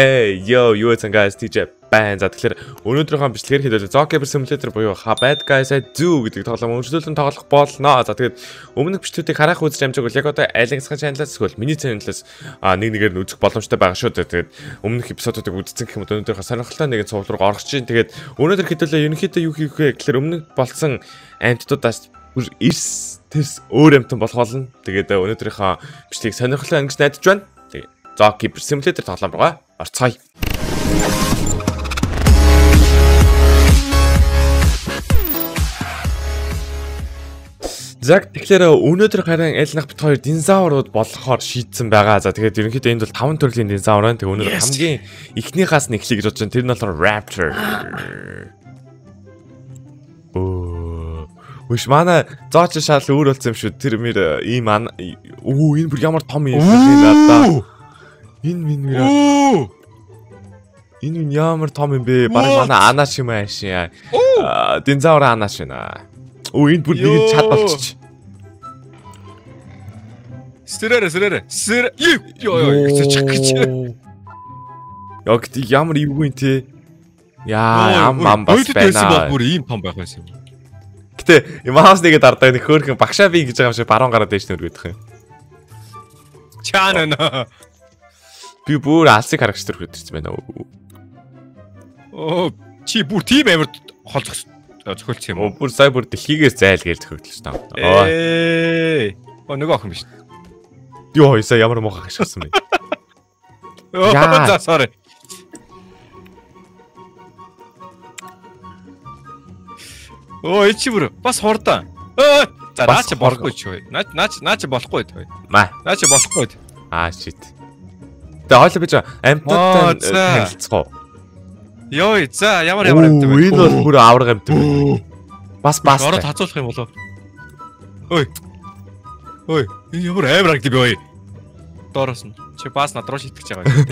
Hey yo, you what's up guys? TJ Temuujin. Өнөөдрийнхөө бичлэгээр хэлэлцээ Zookeeper Simulator буюу How Bad Guys I Do гэдэг тоглоом өршөлтөнд тоглох болно. За тэгээд өмнөх бичлүүдийг харах үзэж амжаагүй яг одоо аль нэгэн channel-аас эсвэл миний channel-аас нэг нэгээр нь үзэх боломжтой байгаа шүү дээ. Тэгээд өмнөх эпизодуудыг үзсэн гэх юм бол өнөөдрийнхөө сонирхолтой нэгэн цуврал руу орох чинь. Тэгээд өнөөдөр хэдүүлээ ерөнхийдөө юу хийх вэ гэхээр өмнө болсон амьтдуудаас ирс тэрс өөр амьтан болох болно. Тэгээд өнөөдрийнхөө бичлэгийг сонирхолтой өнгөж найдаж байна. Тэгээд Zookeeper Simulator тоглоом руугаа орцгоё. Яг тэгэхээр өнөөдөр харин аль нэг бит хоёр динозаврууд болохоор шийдсэн байгаа. За тэгээд ерөнхийдөө энд бол 5 төрлийн динозавр байна. Тэг өнөөдөр хамгийн эхнийхээс нь эхлэе гэж бодож байна. Тэр нь болохоор Raptor. Үгүй манай зооч шал өөр болсон юм шүү. Тэр мэр ийм энэ бүр ямар том юм бэ? Энэ ямар том юм бэ? Бараг манай анаа шиг мэн шин. Динозавр анаа шин. Энд бүр нэг чад болчих. Сэрэрэ. Яг ямар юу юм те? Яа, ам бас байна. Бүр ийм том байх байсан юм. Гэтэ маас нэгэ дардаа нэг хөөрхөн багшаа би гэж байгаа юм шиг баруун гараад дэжтэй өргөдөх юм. Чаана. Би бүр алсыг харагч төрх өдөрч байна. Чи бүр тийм амар холцох зохиолч юм. Бүр сая бүр дэлхийгээс зайлгээлж хөдлөж таа. Нөгөө охин биш. Йоо, сая ямар мохоо хашгсан бэ? За sorry. Чи бүр бас хурдан. За наач болохгүй ч вэ? Наач болохгүй тав. Наач болохгүй. Shit. Тэ хойло бич амттай танилцгаа. Йой, за ямар амт вэ? Энэ бол бүр авраг амт вэ. Бас. Ороод хацуулах юм болов. Ой. Энэ ямар авраг гэдэг вэ? Дооросно. Чи бас над руу шитгэж байгаа юм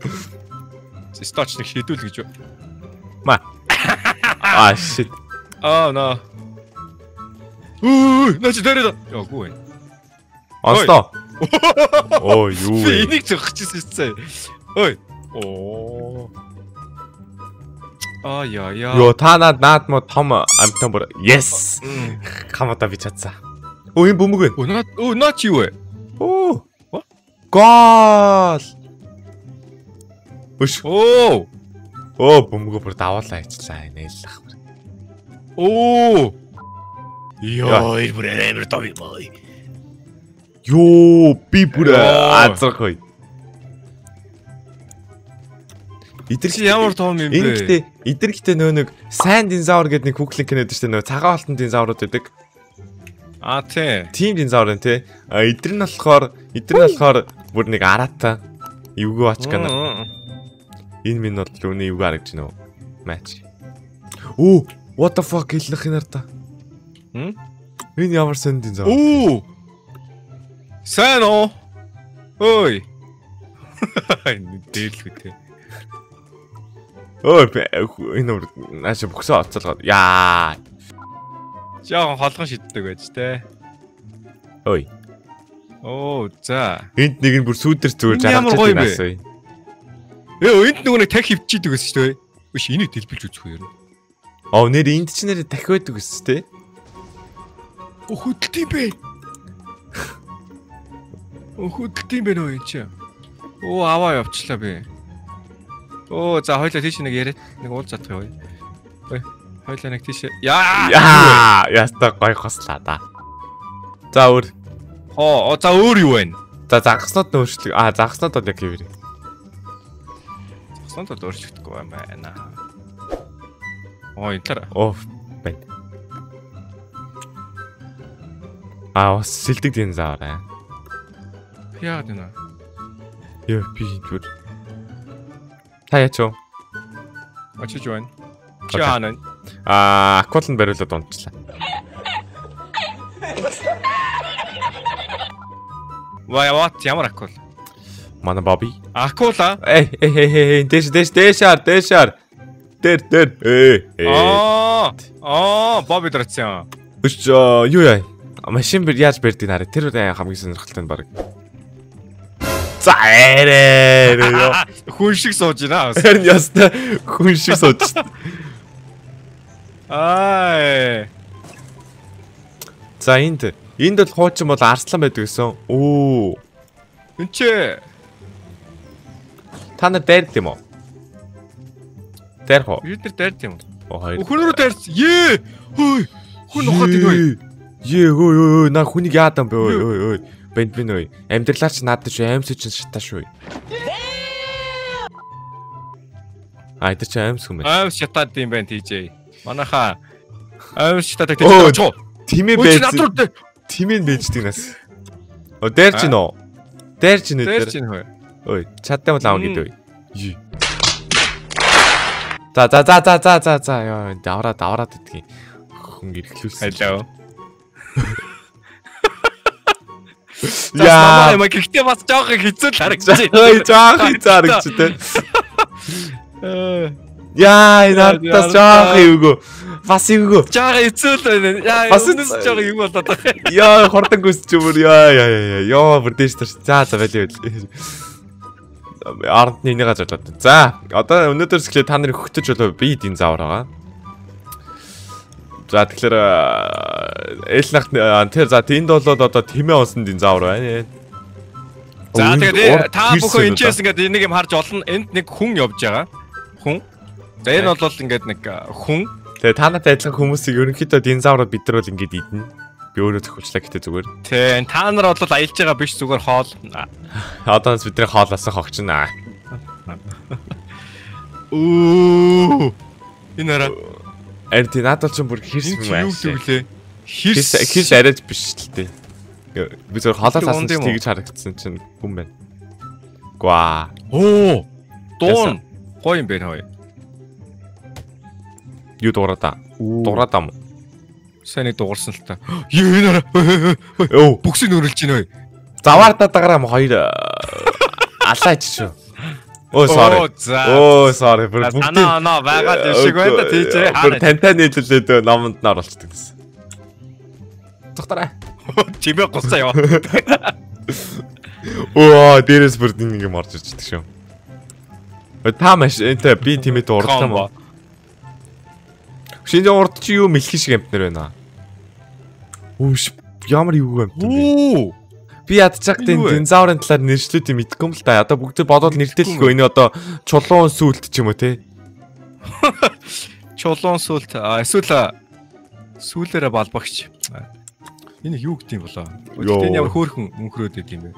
тийм. Стач нэг хийдүүл гэж. Shit. Oh no. Наач дээрээ. Яагүй. Астаа. Юу вэ? Энийг зогчихсон шүү дээ. Яа. Йоо, та наад мод том амтан бүр. Yes. Камата би чадсан. Энэ бөмбөг вэ? Наач юу вэ? Гол. Биш. Бөмбөг бүр даваалаа хийчихлээ. Нээллах. Йоо, ир бүр амар том юм бай. Би бүр азархой. Идэрхий ямар том юм бэ? Идэрхтэй нөө нэг сайн динозавр гэдэг нэг хүүхлэн кинод штэ нөө цагаан холтон динозаврууд байдаг. Тийм динозавр энэ тий. Идэр нь болохоор бүр нэг араатаа эвгүй очгана. Энэ минь бол үний эвгүй харагч нөө. Матч. What the fuck хэлэх хинар та. Энэ ямар сайн динозавр. Сайн уу? Дээлхүүтэй. Энэ бүр нааш бүксөө оцолгоод. Яа. Жаахан холгон шиддэг байж тээ. За. Энд нэг нь бүр сүүдэр зүгээр жаргаж байгаа юм асуу. Энд нөгөө нэг тах хөвчийдэг гэсэн шүү дээ. Биш энийг дэлбэлж үзэх үү юм. Нэр энд ч нэр тах байдаг гэсэн тээ. Хөдөлт юм бэ? Хөдөлт юм байна уу энэ чи? Аваа явчлаа би. За хоёлаа тийш нэг яриад нэг уул задах юм. Хоёлаа нэг тийш. Яа! Ястаа гой хослаа да. За өөр. За өөр юу вэ? За загснаад өөрчлөг. Загснаад яг хэвэр. Загснаад өөрчлөгдөхгүй юм байна. Энэ тэр. Байна. Сэлдэг динозавр аа. Яа гэнэ? Би зүгээр. Таяачо. Очиж байна. Чаана. Акваланд бариулаад унтчлаа. Ямар аквал? Манай баби. Аквала? Дэшар. Тэр. Баби драцсан. Машин бэр яаж бэрдэг нэрэ. Тэр үе хамгийн сонирхолтой нь баг. Caere! Хунщик се отчина. Сериозно, хунщик се отчина. Ай. За инт. Индэд хооч юм бол арслан байдаг гэсэн. Оо. Үнчээ. Та нар дайрд юм уу? Дайр хоо. Бид нар дайрд юм. Оо хоёр. Хөнөрөө дайрц. Ее. Хөөй. Хүн ухаад ийн хөөй. Ее хөөй. Наа хүнийг яадам бэ ой ой. Бэнт бэнт ой. Амьдралаач наадаж аимсууч шатааш ой. А итэр чи аимс хүмээ. Аимс шатаад юм байна TJ. Манайха аимс шатаад гэж чоо. Тимээ байж. Тимээ бэждэг нас. Оо дайрч нь оо. Дайрч нь хөөй. 어이, 잣대만 나오기도. 이. 자자자자자자자. 야, 나와라 듣기. 공기 큐스. 알죠. 야, 막 그때 봤어. 저기 기초 다르지. 어이, 저기 다르지. 야, 나 저기 이거. 봤어 이거. 저기 있었던. 야, 봤어 저기 이거 왔다. 야, hortan goose 주머니. 야. 야, 버티스터. 자자 벨리. 아르니 내가 잘랐다. 자, 어떤 오늘들 스킬 타는 흑트 줄로 비딘 자오라가. 자, 특히라 엘락한테 자 딘도도 어떤 팀에 온슨 딘 자오라. 자, 근데 다 보고 인체스가 되는 게 말지 어떤 엔드 쿵이 없잖아. 쿵. 내는 어떤 인게니까 쿵. 대 타나 대충 хүмүүс ерөнхийдөө 딘 자오라 битрол ингээд идэн. Өөрөө төхөлчлээ гэдэг зүгээр. Тэ та нар бол аялж байгаа биш зүгээр хоол. Одоос бидний хоолоос хогч наа. Оо. Инара. Ардинатал ч бүр хэрс юм байна. Хэрс арайч биш л дээ. Би зөв хоолоос асуусан тийгж харагдсан чинь гүм байна. Гва. Оо. Дуун. Гоё юм байна хөөе. Юу дуурата. Дуурата мөн. Сэний дуурсан л та. Энэ оо бүгсийг нөрөлж байна. Заваартаа дагараа мо хоёр алаач шүү. Оо sorry. Оо sorry. Ана байгаад юм шиг байна тийч. Бүр тантай нийлүүлээд номонд нь оруулцдаг гэсэн. Тогтараа. Чимээ гуцаа яваа. Оо дээрээс бүр нэг юм орж ирчихдэг шүү. Тамаш энэ би тимээ дуурсан ба. Шинэ урд чи юу мэлхий шиг амтнаар байна. Үш ямар юу амтнаар. Би ядчихдаг динозаврын талаар нэршлүүд мэдгүй юм л да. Одоо бүгд бодоод нэртэлэхгүй энэ одоо чулуун сүлт ч юм уу те. Чулуун сүлт эсвэл сүлээрээ балбагч. Энэ юу гэдэг юм болоо. Өөртөө ямар хөөрхөн өнхрөөд байд юм бэ?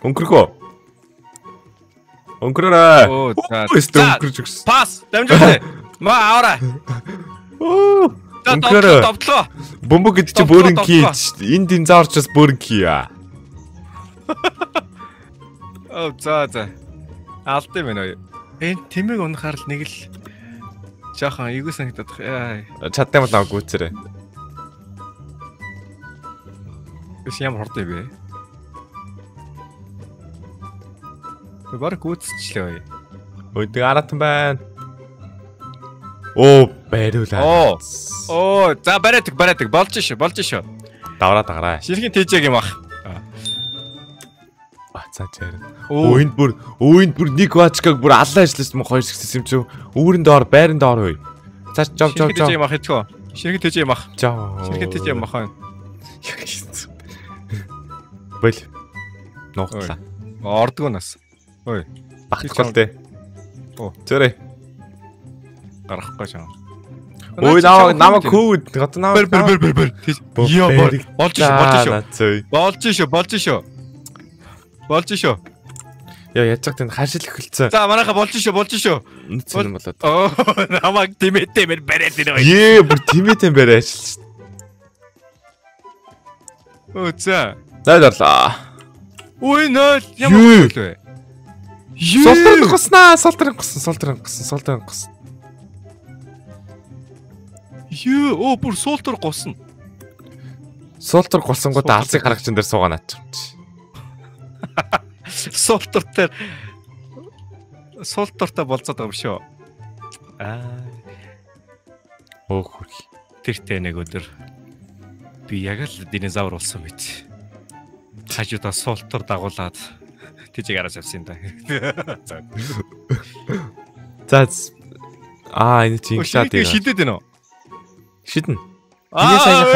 Өнхрөхөө. Өнхрөөрэй. Оо за. Пас дамжуулъя. 마 아우라. 오. 엉클어. 덤블 гэдэг чинь бүрэн кий шүү дээ. Энэ динозаврчаас бүрэн кийа. Оо за. Алт юм байна. Энэ тэмээг унахаар л нэг л жоохон эйгүү санагдах. Чадтай юм л аа гүцэрэ. Эс ямар хортой бэ? Бабар гүцчлээ. Өйдөө аратан байна. 오, 배려다. 오, 자, 배려득, 멀지셔. 나와라. 실긴 대책이 막. 아, 자체. 오인불 니코아치가 불 아슬아슬스 뭐 거의 식스심죠. 오른다, 배른다, 어이. 자, 점점. 실긴 대책이 막. 자, 실긴 대책이 막. 뭘? 녹다. 어떻게 났어? 어이. 박칠 때. 어, 저래. гарах гэж байна. Ой намаа код гот намаа. Бэр. Яа болж шүү. Яа ятчих тэнд хашил эхэлсэн. За манайха болж шүү. Үнэн болоод. Оо намаа тимэтэмэр бэрээд байна. Ее бүр тимэтэмэр ажиллаж шүү. Оо за. Дайларлаа. Ой нөл ямар хөлөө. Солтрын госнаа. Юу оо бүр суултар госон гоо алсын харагчин дээр суугаа наачирч. Суултартаа болцоод байгаа юм шүү. Аа. Оо хөрх. Тэртээ нэг өдөр би яг л динозавр болсон мэт. Хажуудаа суултар дагуулад TJ가 알아서 잡습니다. That's 아 이제 징샷 되나? 시드드노. 시든. 아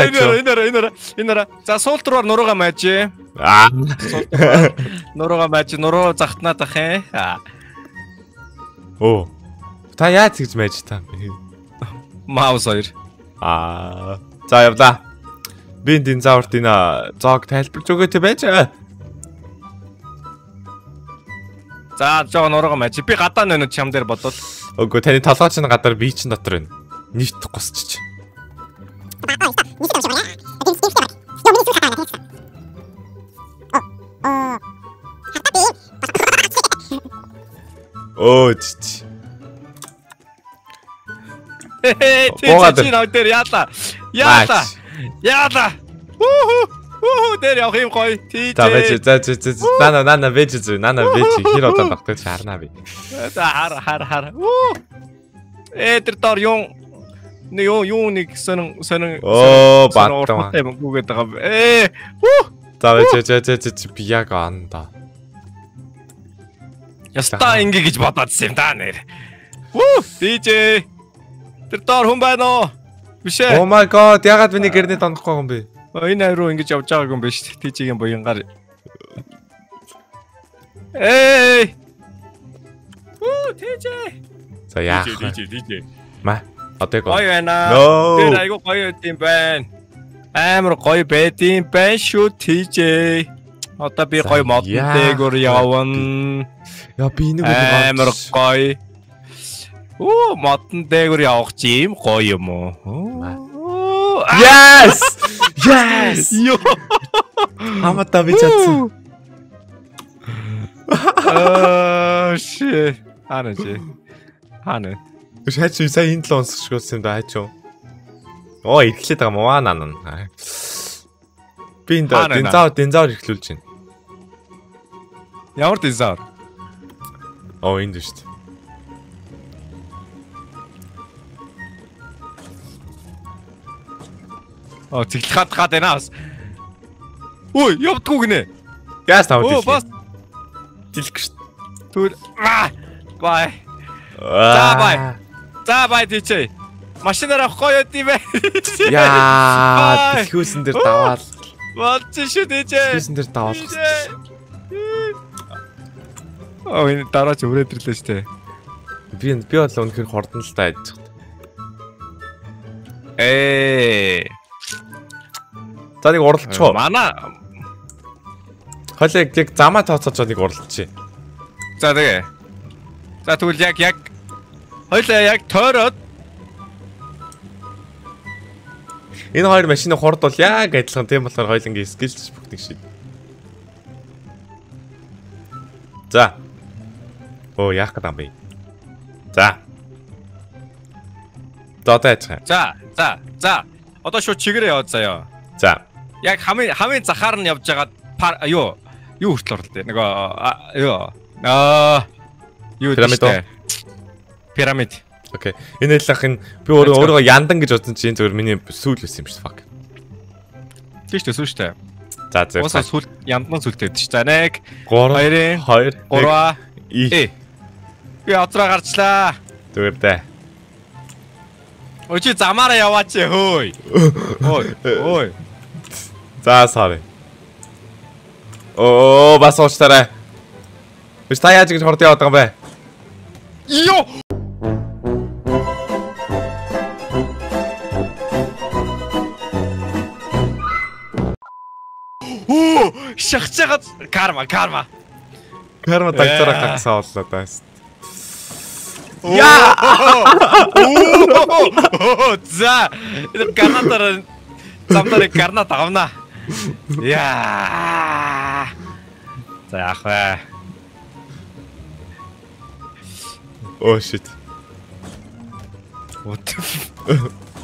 이나라. 자 솔트로 노로가 맞지. 아 노로가 맞지 노로 작나 딱해. 오. 다 야트지 맞다. 마우스어. 아. 자 여보다. Бид энэ заавртын зог тайлбарж өгөөтэй байж. За, жоо нуруугаа мажи. Би гадаа нөө чам дээр бодвол. Үгүй таны толгой чинь гадар би чинь дотор байна. Нийт гусчих. Оо чи. Хе, чи нав дээр яалаа. Яалаа. 야다! 우후! 우후! 내려 힘 거의 TJ! 자, 왜지? 나는 왜지지? 나는 왜지? 히로다 막도 잘나비. 자, 하라. 우! 애들 떨용. 네요 용닉 쓰는 어, 맞다. 먹겠다가. 에! 우! 자, 왜지? 비야가 안다. 야, 스타인기 기지 받았음 다네. 우! TJ! 들떨 혼바노. Oh my god, ягаад миний гэрний донохгүй юм бэ? Энэ хай руу ингэж явж байгааг юм биш. TJ-ийн буянгаар. Эй! Оо, TJ. За яах вэ? TJ. Маа, отойгоо. Ой байна. Тэр айгуу гоё юм байна. Амар гоё байт юм байна шүү TJ. Одоо би гоё модон дээгүүр явна. Яа би нэг үү. Амар гоё. 오, 맞던 대구리 아홉찜 거의 뭐. Yes, yes. 요. 아마따 미쳤어. 아, 씨, 하는지, 하는. 요새 좀 이상 인플루언스 죽었습니다 했죠. 어, 이틀에다가 뭐하 나는. 빈다, 댄자우 이클루진. 야월 댄자우. 어, 인도시트. 어, 지금 카드나스. 오이, 옆구기네. 야스 나오지. 오, 봤. 딜크. 둘. 아! 바이. 자, 바이. 자, 바이 뒤치. маши나라 거요 팀에. 야, 휴슨들 다왔. 맞지 슈디체. 휴슨들 다왔. 어, 이 따라치 오래 들을 때. 비엔 비올라 오늘 хордан л тааж. 에이. 자, 이거 어렵죠? 많아. 사실 이게 자마 터졌죠, 이거 어렵지. 자, 네. 자, 둘, 약. 어때, 약 털었. Энэ хоёр машины хурд бол яг адилхан тийм болохоор хоёул ингээ скилж бүгд нэг шиг. За. Оо, яах гэдэг юм бэ? За. Дотооч. 자. Одоо шууд чигээрээ явцгаая. За. Яг хамгийн захаар нь явж байгаа юу хүртэл оролтой. Нөгөө юу гэдэг пирамид. Окей. Энэ лахын би өөрөө яндан гэж бодсон чинь зөвөр миний сүүл байсан юм шүү. Fuck. Тийш төсөө шүү дээ. За зөв. Уусаа сүүл яндан сүүлтэй байдаг шүү. За 1 2 3 2. Би оцроо гарчлаа. Зүгээр дээ. Очи замаараа яваач хөөй. Ой. За сарай. Оо, бас очтараа. Биш та яаж гэж хорд яваад байгаа юм бэ? Йоо. Оо, шахчихаа карма. Карма тагцараа гагсаа боллоо даас. 야! 오! 자! 가나다라 잠다리 가나다 없나? 야! 자, 야흐. 오 쉣. What the fuck?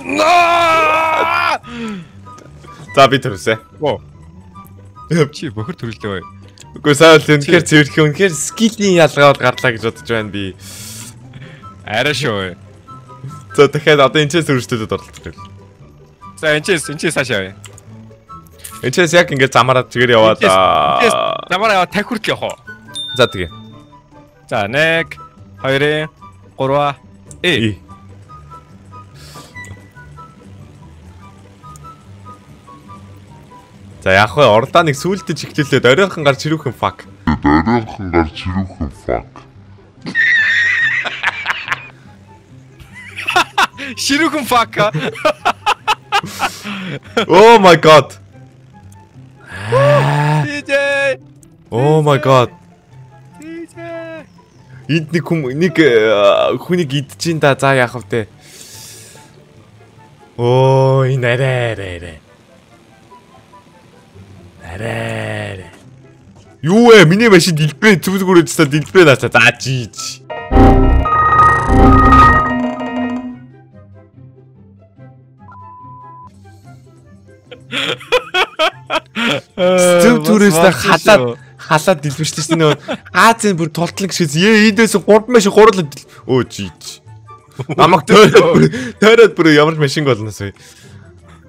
나! 자, 비트루세. 오. 엽치 бохор төрөлтэй бай. Үгүй сайн л үнэхээр цэвэрхэн үнэхээр скиллийн ялгаал гарлаа гэж бодож байна би. 알았어요. 저 어떻게 나도 인체에서 우리 스튜디오 들었을 때. 자 인체 사셔요. 인체에서 약간 게 자마라 지그리 와다. 자마라 태쿠르키 허. 자뜨게. 자, 넥 화요일에 꼬로아 1. За яг хөө ордоныг сүүлдээ чиглэлээ дөрөөхөн гар чирүүхэн fuck. Чирүүхэн fuck. Oh my god. TJ. Oh my god. TJ. Энд нэг хүнийг идчихин да за яах вэ? Оо энэ арай. 아레레 요에 미네 맛이 닐빼 두부고를 진짜 닐빼 났다 나지지 스튜디오에서 하삿 닐빼시는 아진 불 돌틀 그래서 얘 이데서 골맛이 고르는 오 지지 남학 더럽 불 ямар машин 걸었어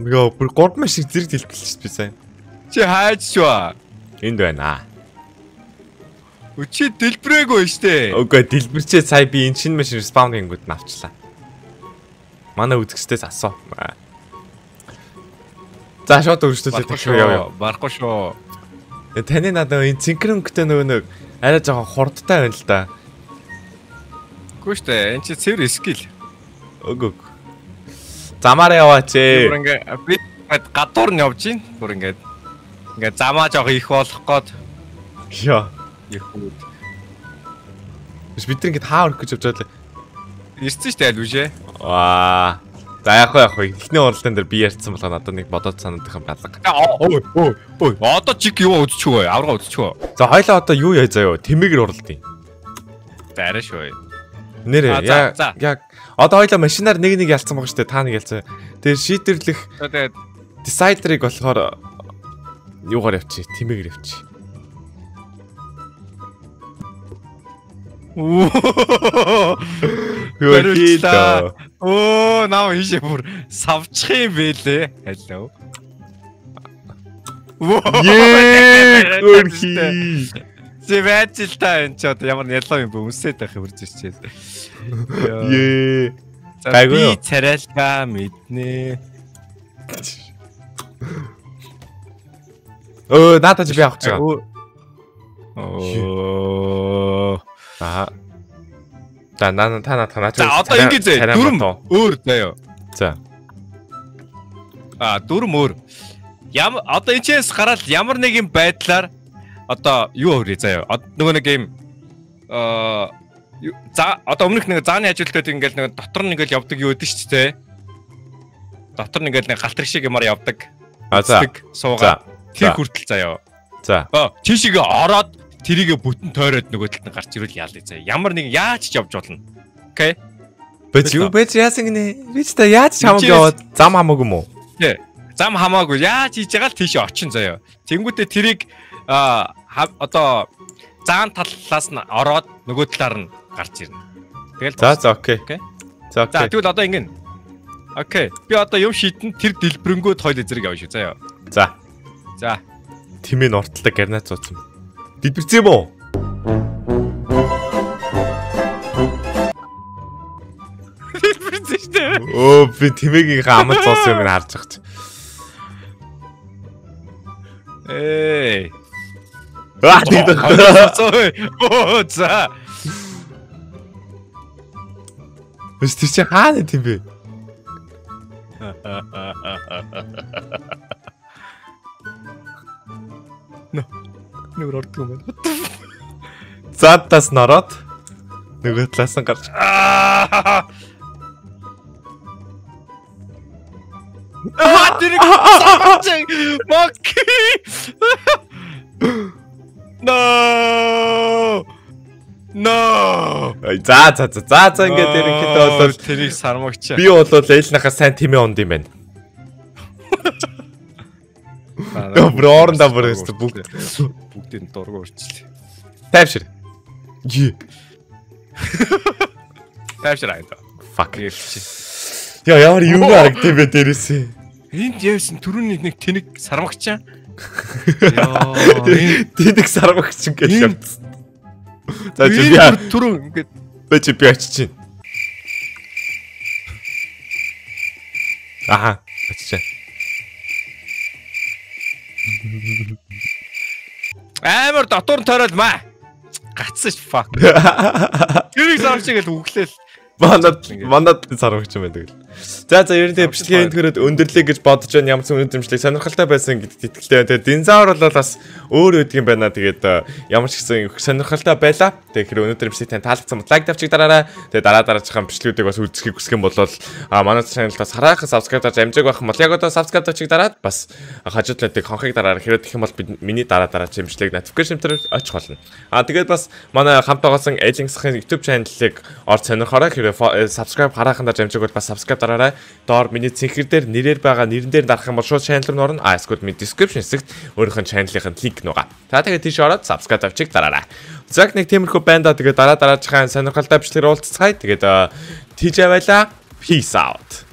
이거 불 골맛이 зэр 닐빼시 비싸 쟤 하얗지 좋아 인도야 나 우치 딜브레고 있대 오케이 딜브레체 사이비 인친 메시지 스파운딩 굿 납치라 만화 우측스테 샀어 자 쇼트 우측스테 쇼요 마르코 쇼 테네 나도 인 징크름 그때 너는 알아 저거 호르트다 일다 그때 인치 세리 스킬 오고 자마레 와치 그런 게 가토르니 없지 그런 게 ингээ замаа жоох их болох гээд ёо их үү бид ингээ таа өрөх гэж явж байлаа ирсэн шүү дээ аль үжээ аа за яг хөө эхний уралдаан дээр би ярьсан болоо надад нэг бодоод санагдах юм гадаг оо одоо чиг юу үзчихв вэ аврага үзчихв за хоёлаа одоо юу яа заяа тэмээгээр уралдъя за арай шүү нэрээ яг одоо хоёлаа машинаар нэг ялцсан баг шүү дээ та нэг ялцсан тэгээ шийдэрлэх тэгээ дисайдерыг болохоор 요가 렵지, 팀맥이 렵지. 오, 그렇다. 오, 나 이제 뭘 삽체인 빌레 했어. 예, 그렇지. 제발질다 엔초트, 야만 옛날에 무슨했다 그랬지. 예. 비 체력가 믿네. 나한테 집에 하고 있잖아. 자, 나는 타나. 자, 어떤 인기지? 누름. 네요. 자, 누름 울. 야, 어떤 인체에서 가라. 야머네 게임 배틀. 어떤 유어리 있어요. 누구는 게임. 자, 어떤 음식 내가 잔에 해줄 때 인게 내가 다른 인게 옆뜨기 어디시지? 다른 인게 내가 갈등식에 말이 옆뜨. 자, 소가. тэр хүртэл заяа. За. Чишиг ороод тэрийг бүтэн тойроод нөгөө талд нь гарч ирүүл яалаа заяа. Ямар нэг яаж ч явж болно. Окей. Бэч яасан гинэ? Би ч та яаж хамаг яваад зам хамаагүй юм уу? Тий. Зам хамаагүй яаж хийж байгаа л тийш очин заяа. Тэнгүүтээ тэрийг одоо заан талаас нь ороод нөгөө талаар нь гарч ирнэ. Тэгэл за окей. Окей. За окей. За тэгвэл одоо ингэн. Окей. Би одоо юм шийдэн тэр дэлбэрэнгөө тойл зэрэг явна шүү заяа. За. 자, 팀이 널틀다 개나 쳤음. 뒷빛이 뭐? 뒷빛이네. 오, 비 팀이 가만 쳤으면 알았지. 에이. 아, 뒤도 가졌어. 오, 자. 무슨 진짜 하는 팀이. Нэг ордог юм байна. Заатас нараад нөгөө талаас нь гарч. Тэрийг савчиг маки. No. За ингээд ерөнхийдөө болоод тэрийг сармагчаа. Би болоод ээлнийхээ сайн тэмээ онд юм байна. Броор да брэст бүгд бүгдийн дургу урчлээ. Тайвшир. Жи. Тайвшир айта. Fuck. Яа ямар юу харагдав бэ дээрээс. Энд явсан түрүүний нэг тэнэг сармагчаа. Яа. Тэнэг сармагч гэж явц. 자, 준비야. 도롱. 왜 준비야, 지친. 아하, 진짜. 아무로 도돈 털어도 마. 같이 fuck. 그 사람 중에 독실. 만났던 사람 хэвчмэ тэгэл. За ерөнхийдөө бичлэгийн төрөд өндөрлөе гэж бодож байгаа ямар ч үнэмшлиг сонирхолтой байсан гэдэгт итгэлтэй. Тэгээд динозавр бол бас өөр өдөг юм байна. Тэгээд ямар ч гэсэн сонирхолтой байлаа. Тэгээд хэрэг өнөөдөр бичлэг тань таалагдсан бол лайк давчих дараарай. Тэгээд дараагийн бичлэгүүдийг бас үздэхийг хүсэх юм бол манай channel-аа сараах subscribe дарж амжааг байх юм бол яг одоо subscribe давчих дараад бас хажуудлаатыг хонхыг дараарай. Хэрэг тэгэх юм бол миний дараагийн бичлэг notification төр очих болно. Аа тэгээд бас манай хамт байгуулсан Alien-ийн YouTube channel-ыг ор сонирхорой. Subscribe хараахандаа жамжиггүй бас subscribe дараарай. Доор миний цэнхэр дээр нэрээр байгаа нэрэн дээр дарах юм бол шууд channel руу орно. А эсвэл миний description хэсэгт өөрийнх нь channel-ийн link нугаа. За тэгээд тийш ороод subscribe авчиг дараарай. Зэрэг нэг тиймэрхүү байна да. Тэгээд дараагийн сонирхолтой бичлэгээр уулзцай. Тэгээд TJ байлаа. Peace out.